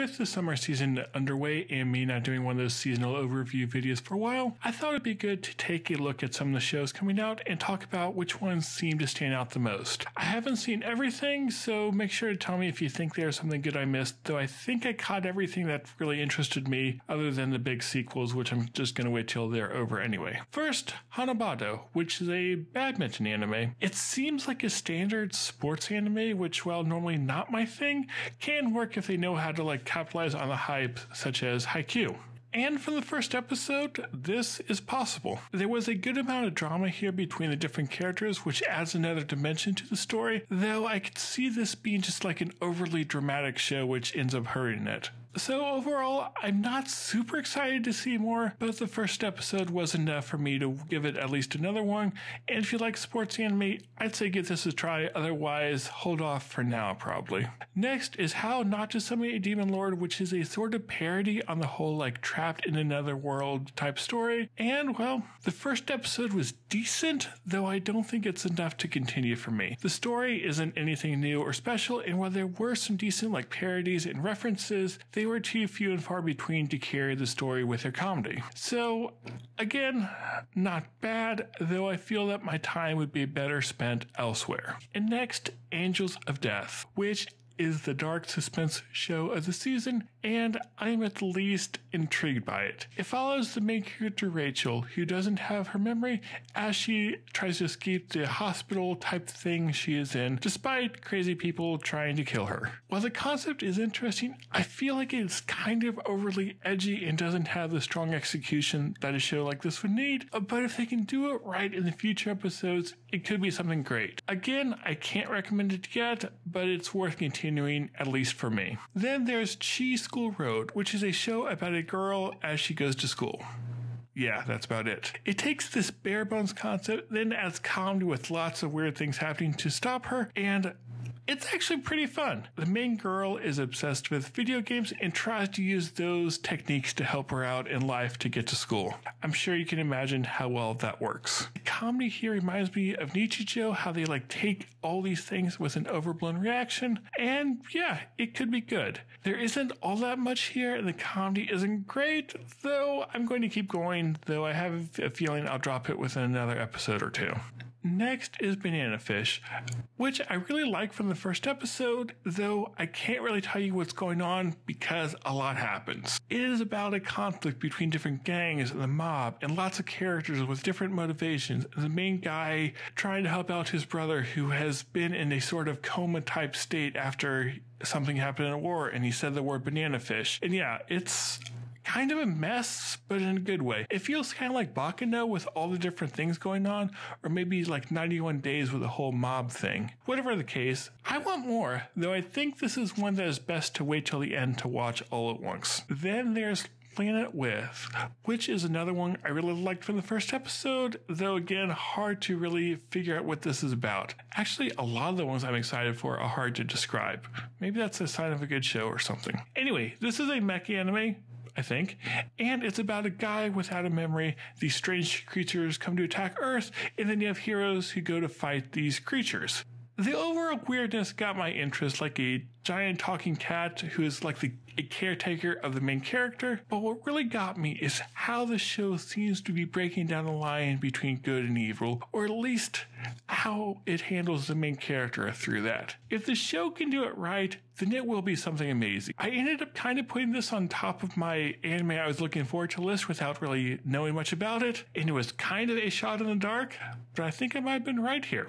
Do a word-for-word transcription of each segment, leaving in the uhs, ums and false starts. with the summer season underway and me not doing one of those seasonal overview videos for a while, I thought it'd be good to take a look at some of the shows coming out and talk about which ones seem to stand out the most. I haven't seen everything, so make sure to tell me if you think there's something good I missed, though I think I caught everything that really interested me other than the big sequels, which I'm just going to wait till they're over anyway. First, Hanabado, which is a badminton anime. It seems like a standard sports anime, which, while normally not my thing, can work if they know how to like capitalize on the hype, such as Haikyuu. And from the first episode, this is possible. There was a good amount of drama here between the different characters, which adds another dimension to the story, though I could see this being just like an overly dramatic show which ends up hurting it. So overall, I'm not super excited to see more, but the first episode was enough for me to give it at least another one, and if you like sports anime, I'd say give this a try, otherwise hold off for now probably. Next is How Not To Summon A Demon Lord, which is a sort of parody on the whole like trapped in another world type story, and well, the first episode was decent, though I don't think it's enough to continue for me. The story isn't anything new or special, and while there were some decent like parodies and references, they They were too few and far between to carry the story with their comedy. So again, not bad, though I feel that my time would be better spent elsewhere. And next, Angels of Death, which is the dark suspense show of the season, and I'm at least intrigued by it. It follows the main character Rachel, who doesn't have her memory, as she tries to escape the hospital type thing she is in, despite crazy people trying to kill her. While the concept is interesting, I feel like it's kind of overly edgy and doesn't have the strong execution that a show like this would need, but if they can do it right in the future episodes, it could be something great. Again, I can't recommend it yet, but it's worth continuing. At least for me. Then there's School Road, which is a show about a girl as she goes to school. Yeah, that's about it. It takes this bare bones concept, then adds comedy with lots of weird things happening to stop her, and it's actually pretty fun. The main girl is obsessed with video games and tries to use those techniques to help her out in life to get to school. I'm sure you can imagine how well that works. The comedy here reminds me of Nichijou, how they like take all these things with an overblown reaction, and yeah, it could be good. There isn't all that much here and the comedy isn't great, though I'm going to keep going, though I have a feeling I'll drop it within another episode or two. Next is Banana Fish, which I really like from the first episode, though I can't really tell you what's going on because a lot happens. It is about a conflict between different gangs and the mob and lots of characters with different motivations, and the main guy trying to help out his brother who has been in a sort of coma type state after something happened in a war, and he said the word banana fish. And yeah, it's kind of a mess, but in a good way. It feels kind of like Baccano with all the different things going on, or maybe like ninety-one days with the whole mob thing. Whatever the case, I want more, though I think this is one that is best to wait till the end to watch all at once. Then there's Planet With, which is another one I really liked from the first episode, though again, hard to really figure out what this is about. Actually, a lot of the ones I'm excited for are hard to describe. Maybe that's a sign of a good show or something. Anyway, this is a mecha anime, I think, and it's about a guy without a memory. These strange creatures come to attack Earth, and then you have heroes who go to fight these creatures. The overall weirdness got my interest, like a giant talking cat who is like the a caretaker of the main character, but what really got me is how the show seems to be breaking down the line between good and evil, or at least how it handles the main character through that. If the show can do it right, then it will be something amazing. I ended up kind of putting this on top of my anime I was looking forward to list without really knowing much about it, and it was kind of a shot in the dark, but I think I might have been right here.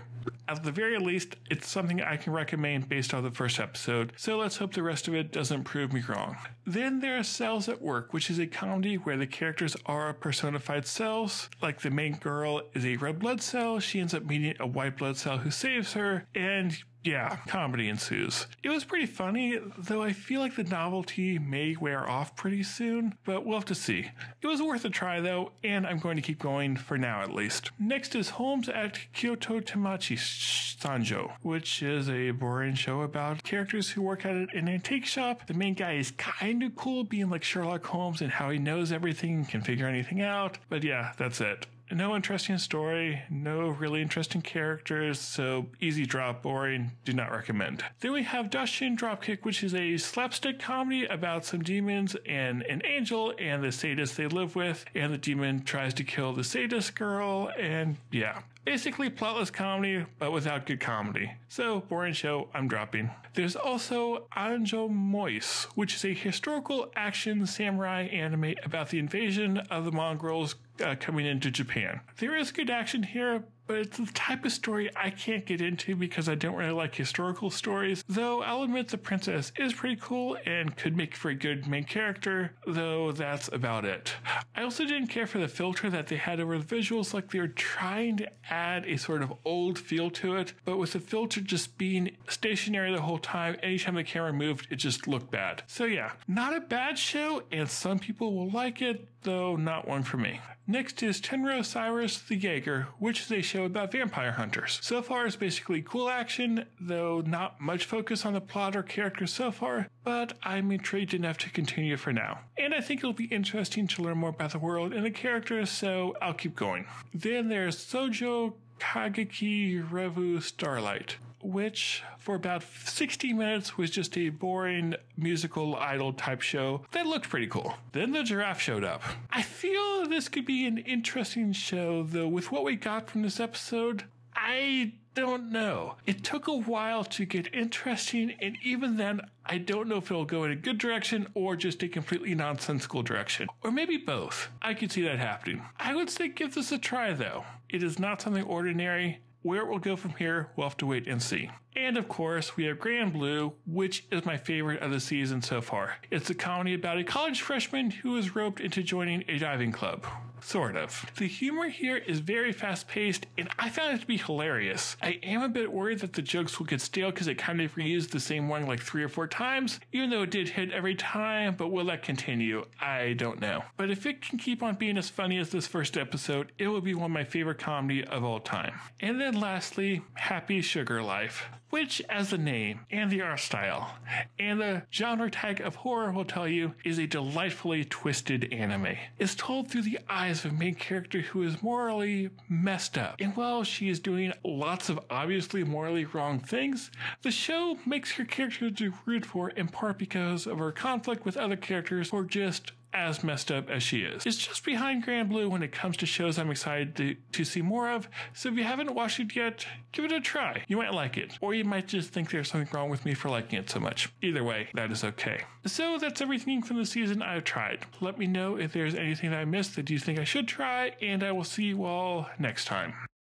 At the very least, it's something I can recommend based on the first episode, so let's hope the rest of it doesn't prove me wrong. Then there are Cells at Work, which is a comedy where the characters are personified cells. Like the main girl is a red blood cell, she ends up meeting a white blood cell who saves her, and yeah, comedy ensues. It was pretty funny, though I feel like the novelty may wear off pretty soon, but we'll have to see. It was worth a try though, and I'm going to keep going for now at least. Next is Holmes at Kyoto Tamachi Sanjo, which is a boring show about characters who work at an antique shop. The main guy is kind of cool, being like Sherlock Holmes and how he knows everything and can figure anything out, but yeah, that's it. no interesting story, no really interesting characters, so easy drop, boring, do not recommend. Then we have Dashin Dropkick, which is a slapstick comedy about some demons and an angel and the sadist they live with, and the demon tries to kill the sadist girl, and yeah. Basically plotless comedy, but without good comedy. So, boring show, I'm dropping. There's also Anjo Mois, which is a historical action samurai anime about the invasion of the Mongols uh, coming into Japan. There is good action here, but it's the type of story I can't get into because I don't really like historical stories, though I'll admit the princess is pretty cool and could make for a good main character, though that's about it. I also didn't care for the filter that they had over the visuals, like they were trying to add a sort of old feel to it, but with the filter just being stationary the whole time, anytime the camera moved, it just looked bad. So yeah, not a bad show, and some people will like it, though not one for me. Next is Tenrou: Sirius the Jaeger, which is a show about vampire hunters. So far it's basically cool action, though not much focus on the plot or characters so far, but I'm intrigued enough to continue for now. And I think it'll be interesting to learn more about the world and the characters, so I'll keep going. Then there's Shoujo Kageki Revue Starlight, which for about sixty minutes was just a boring musical idol type show that looked pretty cool. Then the giraffe showed up. I feel this could be an interesting show, though with what we got from this episode, I don't know. It took a while to get interesting, and even then, I don't know if it'll go in a good direction or just a completely nonsensical direction. Or maybe both. I could see that happening. I would say give this a try, though. It is not something ordinary. Where it will go from here, we'll have to wait and see. And of course, we have Grand Blue, which is my favorite of the season so far. It's a comedy about a college freshman who is roped into joining a diving club. Sort of. The humor here is very fast-paced, and I found it to be hilarious. I am a bit worried that the jokes will get stale because it kind of reused the same one like three or four times, even though it did hit every time, but will that continue? I don't know. But if it can keep on being as funny as this first episode, it will be one of my favorite comedy of all time. And then lastly, Happy Sugar Life, which, as the name and the art style and the genre tag of horror will tell you, is a delightfully twisted anime. It's told through the eyes of a main character who is morally messed up. And while she is doing lots of obviously morally wrong things, the show makes her character to root for in part because of her conflict with other characters who are just as messed up as she is. It's just behind Grand Blue when it comes to shows I'm excited to, to see more of, so if you haven't watched it yet, give it a try. You might like it, or you might just think there's something wrong with me for liking it so much. Either way, that is okay. So that's everything from the season I've tried. Let me know if there's anything that I missed that you think I should try, and I will see you all next time.